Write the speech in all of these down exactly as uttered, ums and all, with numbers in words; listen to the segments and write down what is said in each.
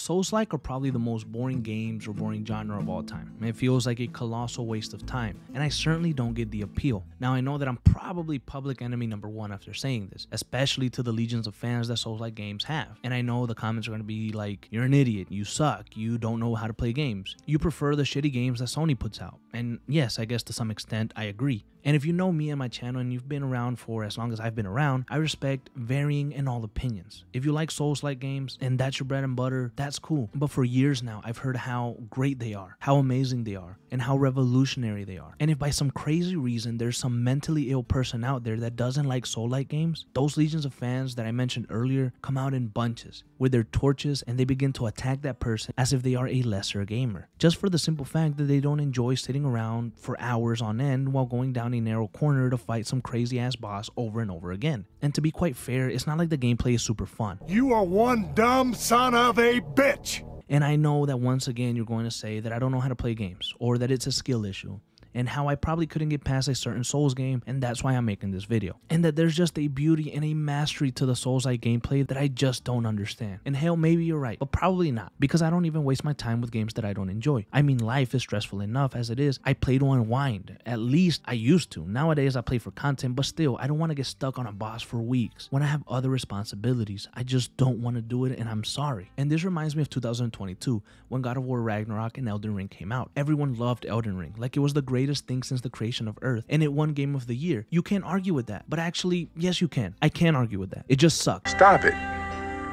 Soulslike are probably the most boring games or boring genre of all time. It feels like a colossal waste of time, and I certainly don't get the appeal. Now, I know that I'm probably public enemy number one after saying this, especially to the legions of fans that Soulslike games have. And I know the comments are going to be like, you're an idiot, you suck, you don't know how to play games, you prefer the shitty games that Sony puts out. And yes, I guess to some extent, I agree. And if you know me and my channel and you've been around for as long as I've been around, I respect varying and all opinions. If you like Souls-like games and that's your bread and butter, that's cool. But for years now, I've heard how great they are, how amazing they are, and how revolutionary they are. And if by some crazy reason there's some mentally ill person out there that doesn't like Soul-like games, those legions of fans that I mentioned earlier come out in bunches with their torches and they begin to attack that person as if they are a lesser gamer, just for the simple fact that they don't enjoy sitting around for hours on end while going down a narrow corner to fight some crazy ass boss over and over again. And to be quite fair, it's not like the gameplay is super fun. You are one dumb son of a bitch! And I know that once again you're going to say that I don't know how to play games, or that it's a skill issue, and how I probably couldn't get past a certain Souls game, and that's why I'm making this video. And that there's just a beauty and a mastery to the Souls-like gameplay that I just don't understand. And hell, maybe you're right, but probably not, because I don't even waste my time with games that I don't enjoy. I mean, life is stressful enough as it is. I play to unwind. At least I used to. Nowadays, I play for content, but still, I don't want to get stuck on a boss for weeks. When I have other responsibilities, I just don't want to do it, and I'm sorry. And this reminds me of two thousand twenty-two, when God of War Ragnarok and Elden Ring came out. Everyone loved Elden Ring, like it was the greatest greatest thing since the creation of Earth, and it won Game of the Year. You can't argue with that. But actually, yes, you can. I can't argue with that. It just sucks. Stop it.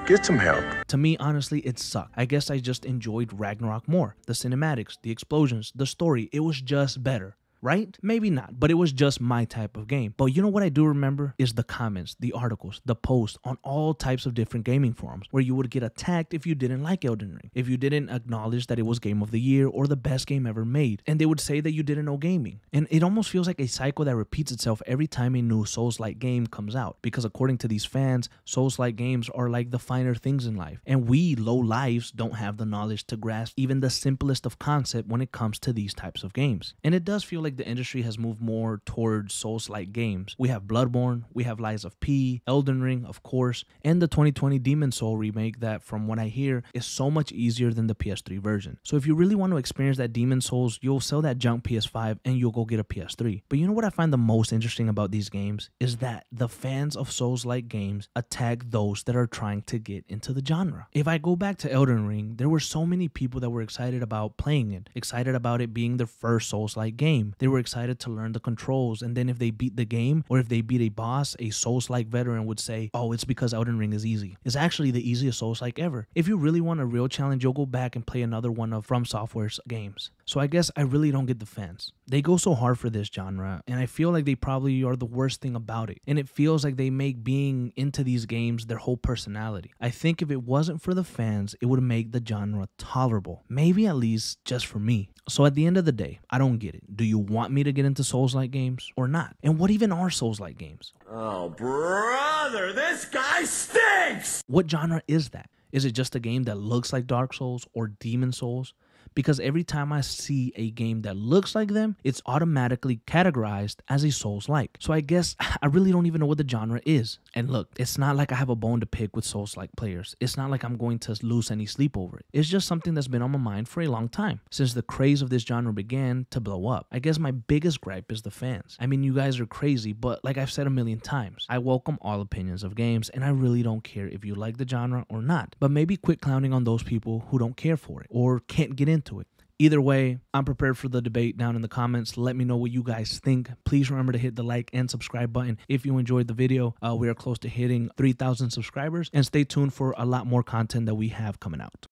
Get some help. To me, honestly, it sucked. I guess I just enjoyed Ragnarok more. The cinematics, the explosions, the story, it was just better. Right? Maybe not, but it was just my type of game. But you know what I do remember is the comments, the articles, the posts on all types of different gaming forums where you would get attacked if you didn't like Elden Ring, if you didn't acknowledge that it was Game of the Year or the best game ever made, and they would say that you didn't know gaming. And it almost feels like a cycle that repeats itself every time a new Souls-like game comes out, because according to these fans, Souls-like games are like the finer things in life, and we low lives don't have the knowledge to grasp even the simplest of concept when it comes to these types of games. And it does feel like Like the industry has moved more towards Souls-like games. We have Bloodborne, we have Lies of P, Elden Ring, of course, and the twenty twenty Demon's Souls remake that, from what I hear, is so much easier than the P S three version. So if you really want to experience that Demon's Souls, you'll sell that junk P S five and you'll go get a P S three. But you know what I find the most interesting about these games is that the fans of Souls-like games attack those that are trying to get into the genre. If I go back to Elden Ring, there were so many people that were excited about playing it, excited about it being their first Souls-like game. They were excited to learn the controls, and then if they beat the game or if they beat a boss, a Souls-like veteran would say, oh, it's because Elden Ring is easy. It's actually the easiest Souls-like ever. If you really want a real challenge, you'll go back and play another one of From Software's games. So I guess I really don't get the fans. They go so hard for this genre, and I feel like they probably are the worst thing about it. And it feels like they make being into these games their whole personality. I think if it wasn't for the fans, it would make the genre tolerable. Maybe at least just for me. So at the end of the day, I don't get it. Do you want me to get into Souls-like games or not? And what even are Souls-like games? Oh, brother, this guy stinks! What genre is that? Is it just a game that looks like Dark Souls or Demon's Souls? Because every time I see a game that looks like them, it's automatically categorized as a Souls-like. So I guess I really don't even know what the genre is. And look, it's not like I have a bone to pick with Souls-like players. It's not like I'm going to lose any sleep over it. It's just something that's been on my mind for a long time, since the craze of this genre began to blow up. I guess my biggest gripe is the fans. I mean, you guys are crazy, but like I've said a million times, I welcome all opinions of games, and I really don't care if you like the genre or not. But maybe quit clowning on those people who don't care for it or can't get into it. to it. Either way, I'm prepared for the debate down in the comments. Let me know what you guys think. Please remember to hit the like and subscribe button if you enjoyed the video. Uh, we are close to hitting three thousand subscribers, and stay tuned for a lot more content that we have coming out.